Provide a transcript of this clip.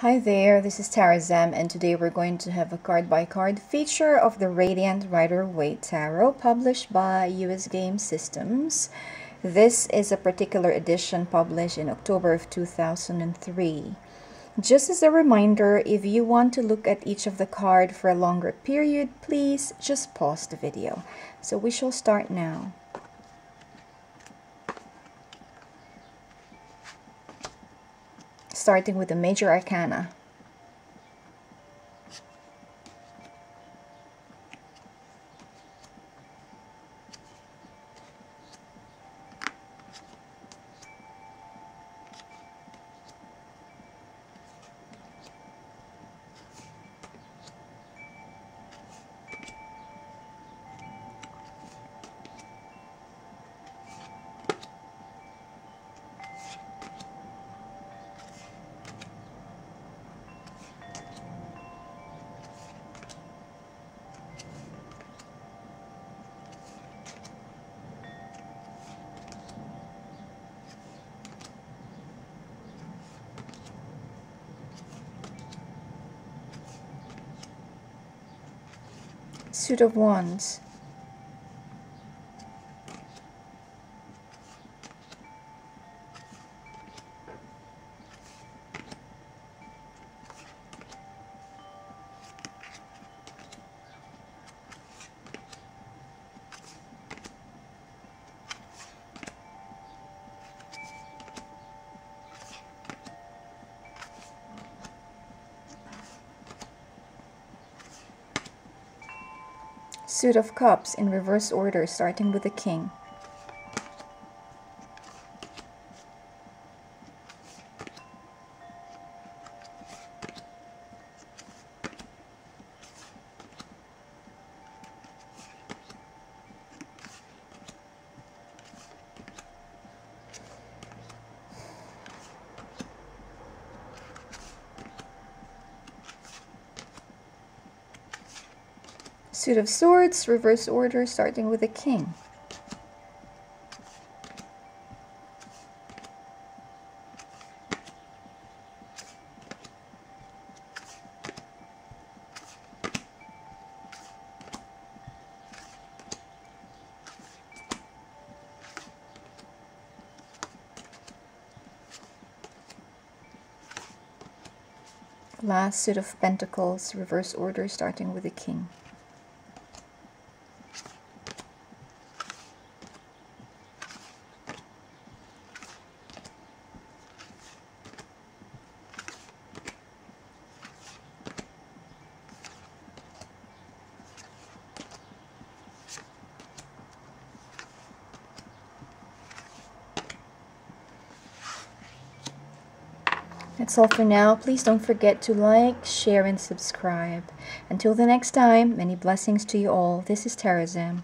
Hi there, this is Tarot Zamm, and today we're going to have a card-by-card feature of the Radiant Rider Waite Tarot published by US Game Systems. This is a particular edition published in October of 2003. Just as a reminder, if you want to look at each of the card for a longer period, please just pause the video. So we shall start now. Starting with the Major Arcana. Suit of Wands. Suit of Cups in reverse order, starting with the King. Suit of Swords, reverse order, starting with the King. Last Suit of Pentacles, reverse order, starting with the King. That's all for now. Please don't forget to like, share, and subscribe. Until the next time, many blessings to you all. This is Tarot Zamm.